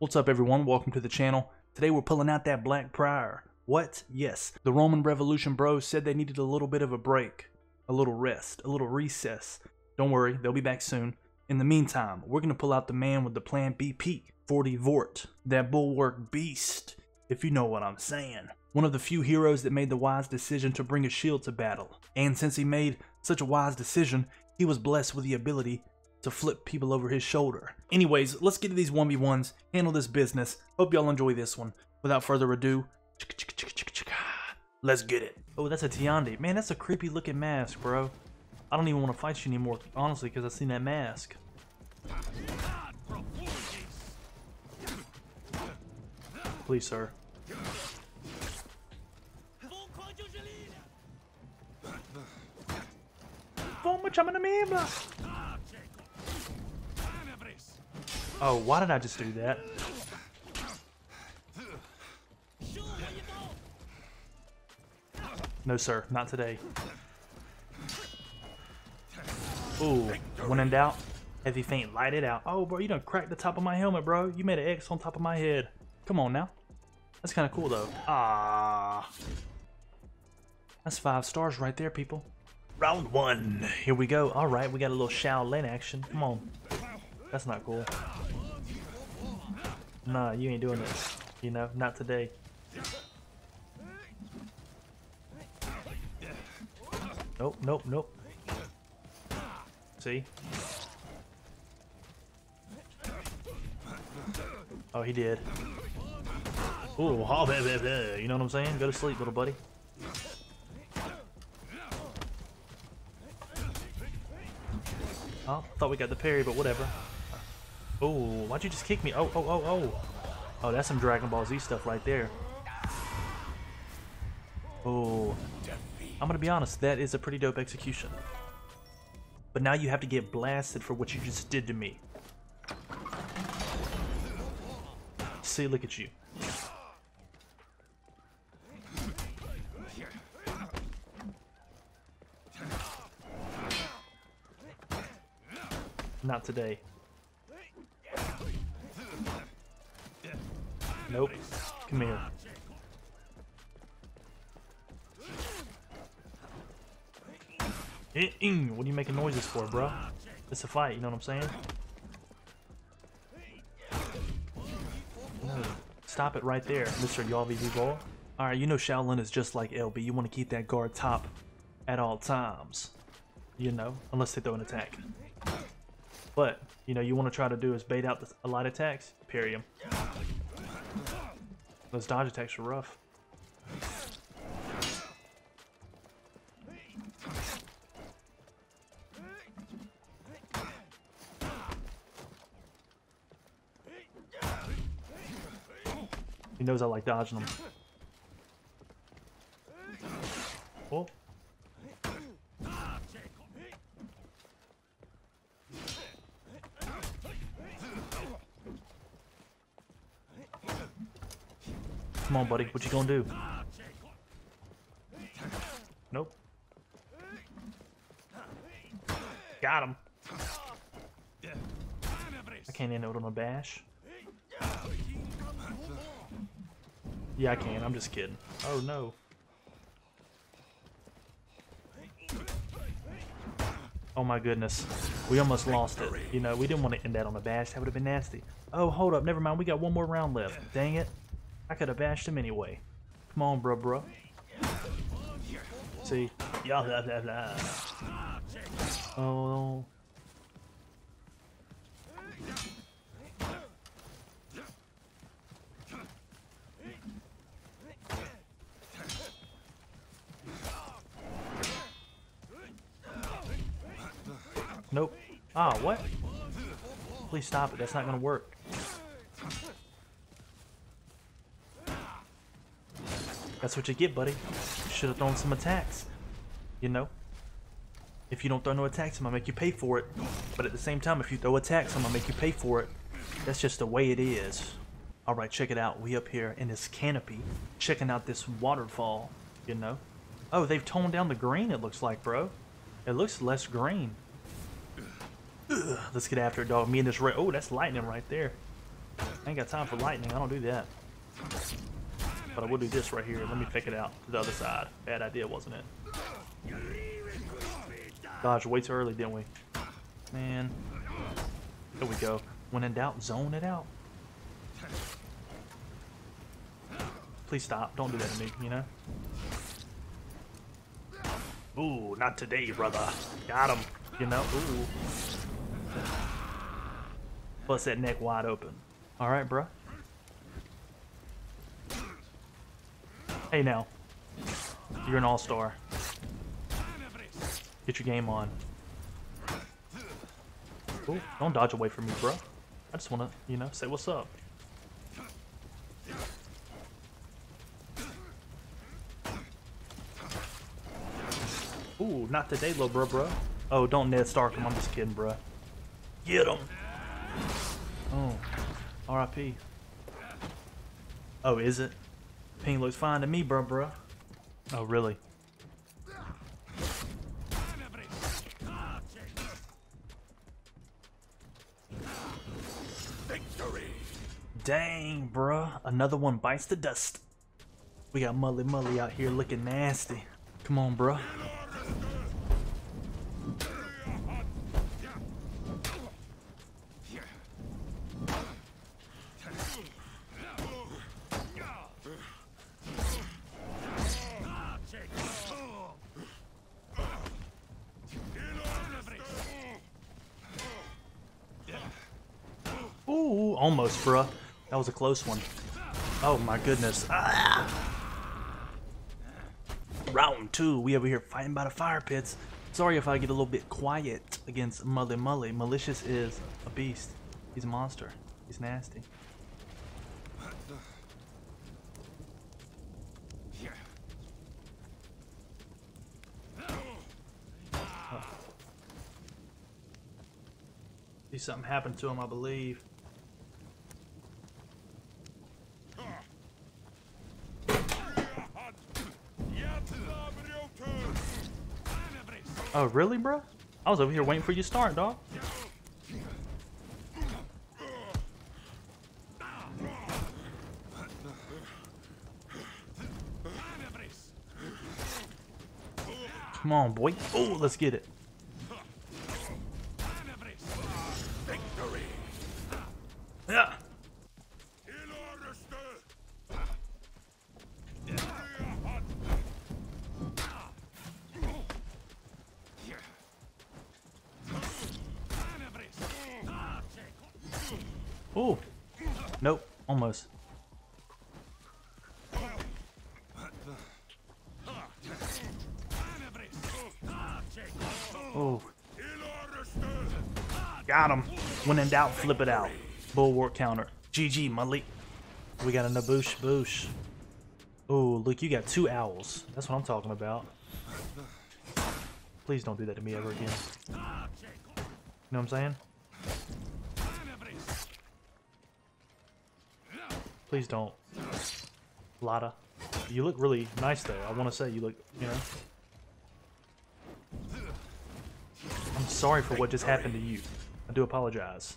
What's up everyone, welcome to the channel. Today we're pulling out that Black Prior. What? Yes, the Roman Revolution bros said they needed a little bit of a break, a little rest, a little recess. Don't worry, they'll be back soon. In the meantime, we're gonna pull out the man with the plan BP 40 Vort, that bulwark beast, if you know what I'm saying. One of the few heroes that made the wise decision to bring a shield to battle. And since he made such a wise decision, he was blessed with the ability to flip people over his shoulder. Anyways, let's get to these 1v1s, handle this business. Hope y'all enjoy this one. Without further ado, let's get it. Oh, that's a Tiandi. Man, that's a creepy looking mask, bro. I don't even want to fight you anymore, honestly, because I've seen that mask. Please, sir. Oh, why did I just do that? No, sir, not today. Ooh, when in doubt, heavy faint, light it out. Oh, bro, you done cracked the top of my helmet, bro. You made an X on top of my head. Come on now. That's kind of cool, though. Ah, that's 5 stars right there, people. Round one. Here we go. All right, we got a little Shaolin action. Come on. That's not cool. Nah, you ain't doing this. You know, not today. Nope, nope, nope. See? Oh, he did. Ooh, oh, blah, blah, blah. You know what I'm saying? Go to sleep, little buddy. Oh, thought we got the parry, but whatever. Oh, why'd you just kick me? Oh, oh, oh, oh. Oh, that's some Dragon Ball Z stuff right there. Oh, I'm gonna be honest, that is a pretty dope execution. But now you have to get blasted for what you just did to me. See, look at you. Not today. Nope. Come here. What are you making noises for, bro? It's a fight, you know what I'm saying? No. Stop it right there, Mr. Yaw Vall. Alright, you know Shaolin is just like LB. You want to keep that guard top at all times. You know, unless they throw an attack. But, you know, you want to try to do is bait out a light attacks, parry him. Those dodge attacks are rough. He knows I like dodging them. Oh. Come on, buddy. What you gonna do? Nope. Got him. I can't end it on a bash. Yeah, I can. I'm just kidding. Oh, no. Oh, my goodness. We almost lost it. You know, we didn't want to end that on a bash. That would have been nasty. Oh, hold up. Never mind. We got one more round left. Dang it. I could have bashed him anyway. Come on, bro, bro. See? Blah, blah, blah, blah. Oh. Nope. Ah, what? Please stop it. That's not going to work. That's what you get, buddy. You should have thrown some attacks. You know? If you don't throw no attacks, I'm gonna make you pay for it. But at the same time, if you throw attacks, I'm gonna make you pay for it. That's just the way it is. Alright, check it out. We up here in this canopy, checking out this waterfall, you know? Oh, they've toned down the green, it looks like, bro. It looks less green. Ugh, let's get after it, dog. Me and this red... Oh, that's lightning right there. I ain't got time for lightning. I don't do that. But I will do this right here. Let me pick it out to the other side. Bad idea, wasn't it? Dodged way too early, didn't we? Man. There we go. When in doubt, zone it out. Please stop. Don't do that to me, you know? Ooh, not today, brother. Got him. You know? Ooh. Bust that neck wide open. Alright, bruh. Hey now. You're an all-star. Get your game on. Ooh, don't dodge away from me, bro. I just wanna, you know, say what's up. Ooh, not today, little bro, bro. Oh, don't Ned Stark him. I'm just kidding, bro. Get him. Oh, R.I.P. Oh, is it? Ping looks fine to me, bro, bro. Oh, really? Victory. Dang, bro. Another one bites the dust. We got Mulley Mulley out here looking nasty. Come on, bro. Ooh, almost, bruh. That was a close one. Oh my goodness. Ah! Round two. We over here fighting by the fire pits. Sorry if I get a little bit quiet against Mulley Mulley. Malicious is a beast. He's a monster. He's nasty. Oh. See, something happened to him, I believe. Oh, really, bro? I was over here waiting for you to start, dog. Come on, boy. Oh, let's get it. Victory. Yeah. Ooh. Nope. Almost. Oh. Got him. When in doubt, flip it out. Bulwark counter. GG, Mulley. We got a Naboosh Boosh. Oh, look, you got two owls. That's what I'm talking about. Please don't do that to me ever again. You know what I'm saying? Please don't. Lada. You look really nice though. I want to say you look, you know. I'm sorry for what just happened to you. I do apologize.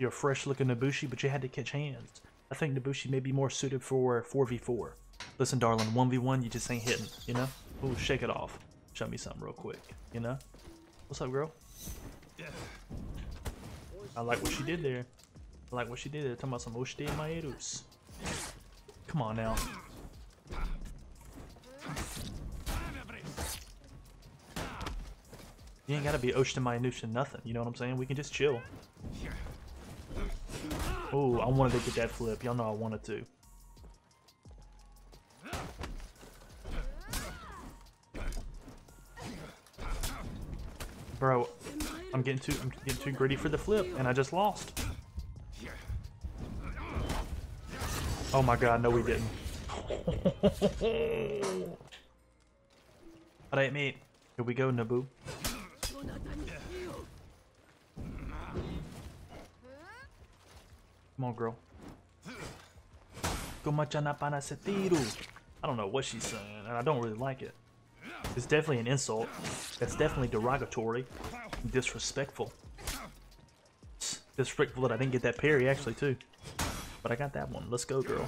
You're a fresh looking Nabushi, but you had to catch hands. I think Nabushi may be more suited for 4v4. Listen, darling, 1v1, you just ain't hitting, you know? Ooh, shake it off. Show me something real quick, you know? What's up, girl? I like what she did there. I like what she did there. Talking about some Nobushi Maedos. Come on now. You ain't gotta be Oshta Mayanusha nothing, you know what I'm saying? We can just chill. Oh, I wanted to get that flip. Y'all know I wanted to. Bro, I'm getting too gritty for the flip, and I just lost. Oh my god, no we didn't. Alright mate, here we go, Naboo. Come on girl. I don't know what she's saying, and I don't really like it. It's definitely an insult. That's definitely derogatory. Disrespectful. Disrespectful that I didn't get that parry actually too. But I got that one. Let's go, girl.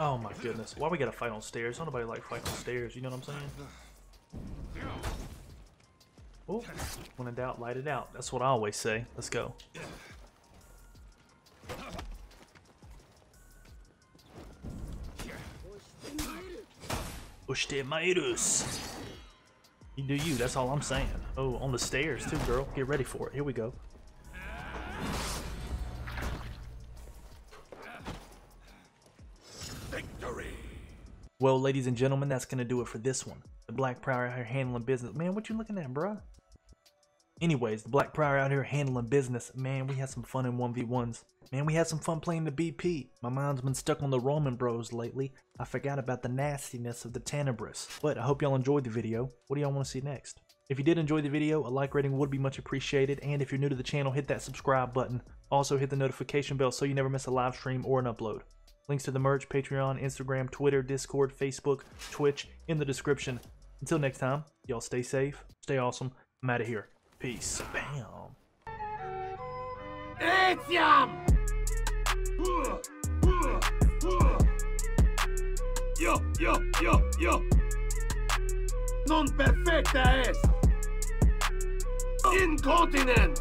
Oh my goodness. Why we gotta fight on stairs? Don't nobody like fighting on stairs, you know what I'm saying? Oh, when in doubt, light it out. That's what I always say. Let's go. Nobushi Maedos. You do you, that's all I'm saying. Oh, on the stairs too, girl. Get ready for it. Here we go. Victory. Well, ladies and gentlemen, that's gonna do it for this one. The Black Prior out here handling business. Man, what you looking at, bruh? Anyways, the Black Prior out here handling business. Man, we had some fun in 1v1s. Man, we had some fun playing the BP. My mind's been stuck on the Roman Bros lately. I forgot about the nastiness of the Tenebris. But I hope y'all enjoyed the video. What do y'all want to see next? If you did enjoy the video, a like rating would be much appreciated. And if you're new to the channel, hit that subscribe button. Also hit the notification bell so you never miss a live stream or an upload. Links to the merch, Patreon, Instagram, Twitter, Discord, Facebook, Twitch in the description. Until next time, y'all stay safe, stay awesome. I'm out of here. Peace. Bam. It's yum. Yo, yo, yo, yo. Non perfecta es. Incontinent.